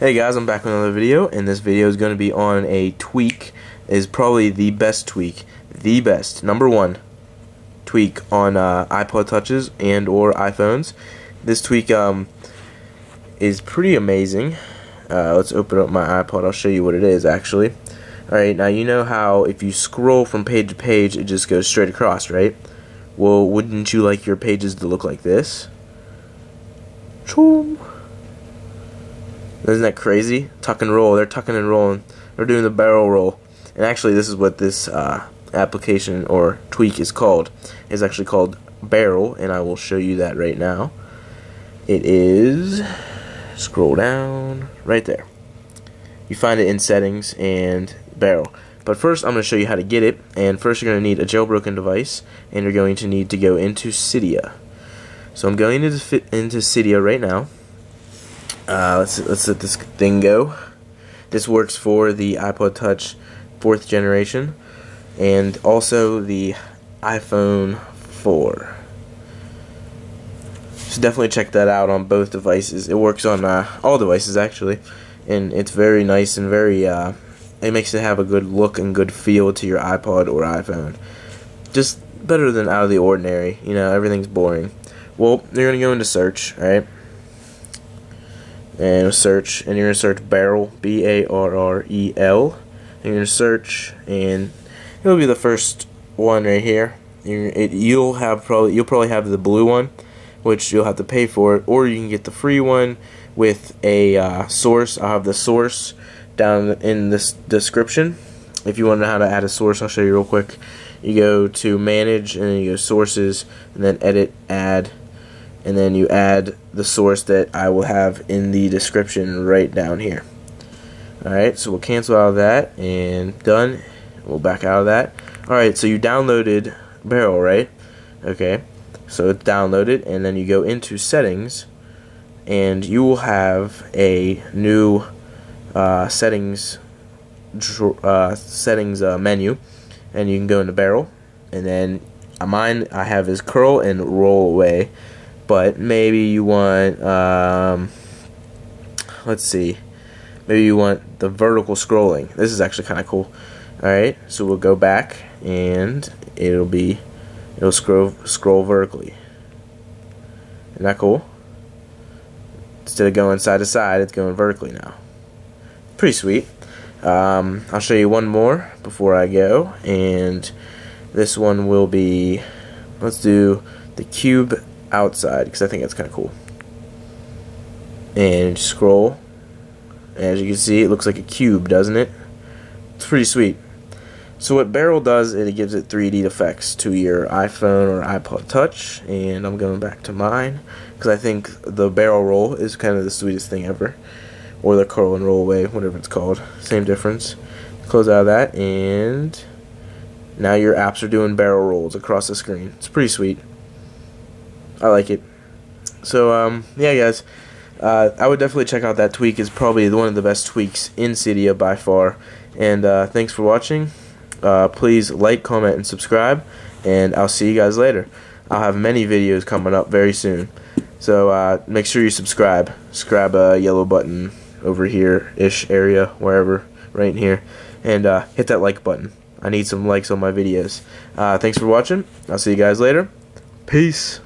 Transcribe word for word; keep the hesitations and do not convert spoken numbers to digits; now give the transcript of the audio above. Hey guys, I'm back with another video, and this video is going to be on a tweak. It is probably the best tweak, the best, number one tweak on uh, iPod Touches and or iPhones. This tweak um, is pretty amazing. Uh, let's open up my iPod, I'll show you what it is actually. Alright, now you know how if you scroll from page to page, it just goes straight across, right? Well, wouldn't you like your pages to look like this? Choom! Isn't that crazy? Tuck and roll. They're tucking and rolling. They're doing the barrel roll. And actually, this is what this uh, application or tweak is called. It's actually called Barrel, and I will show you that right now. It is, scroll down, right there. You find it in Settings and Barrel. But first, I'm going to show you how to get it. And first, you're going to need a jailbroken device, and you're going to need to go into Cydia. So I'm going into fit into Cydia right now. Uh, let's, let's let this thing go. This works for the iPod Touch fourth generation and also the iPhone four. So definitely check that out on both devices. It works on uh, all devices actually, and it's very nice and very uh, it makes it have a good look and good feel to your iPod or iPhone. Just better than out of the ordinary. You know, everything's boring. Well, you're gonna go into search, right? And search, and you're going to search Barrel, B A R R E L, and you're going to search, and it'll be the first one right here. You're, it, you'll have probably you'll probably have the blue one, which you'll have to pay for it, or you can get the free one with a uh, source. I'll have the source down in this description. If you want to know how to add a source, I'll show you real quick. You go to Manage, and then you go Sources, and then Edit, Add. And then you add the source that I will have in the description right down here. Alright, so we'll cancel out of that and done. We'll back out of that. Alright, so you downloaded Barrel, right? Okay, so it's downloaded, and then you go into Settings, and you will have a new uh, settings uh, settings uh, menu, and you can go into Barrel, and then mine I have is curl and roll away. But maybe you want, um, let's see, maybe you want the vertical scrolling. This is actually kind of cool. Alright, so we'll go back, and it'll be, it'll scroll, scroll vertically. Isn't that cool? Instead of going side to side, it's going vertically now. Pretty sweet. Um, I'll show you one more before I go, and this one will be, let's do the cube outside, because I think that's kind of cool. And scroll, and as you can see, it looks like a cube, doesn't it? It's pretty sweet. So what Barrel does is it gives it three D effects to your iPhone or iPod Touch, and I'm going back to mine because I think the barrel roll is kind of the sweetest thing ever, or the curl and roll away, whatever it's called, same difference. Close out of that, and now your apps are doing barrel rolls across the screen. It's pretty sweet. I like it. So, um, yeah, guys, uh, I would definitely check out that tweak. It's probably one of the best tweaks in Cydia by far. And uh, thanks for watching. Uh, please like, comment, and subscribe. And I'll see you guys later. I'll have many videos coming up very soon. So uh, make sure you subscribe. Subscribe a yellow button over here-ish area, wherever, right in here. And uh, hit that like button. I need some likes on my videos. Uh, thanks for watching. I'll see you guys later. Peace.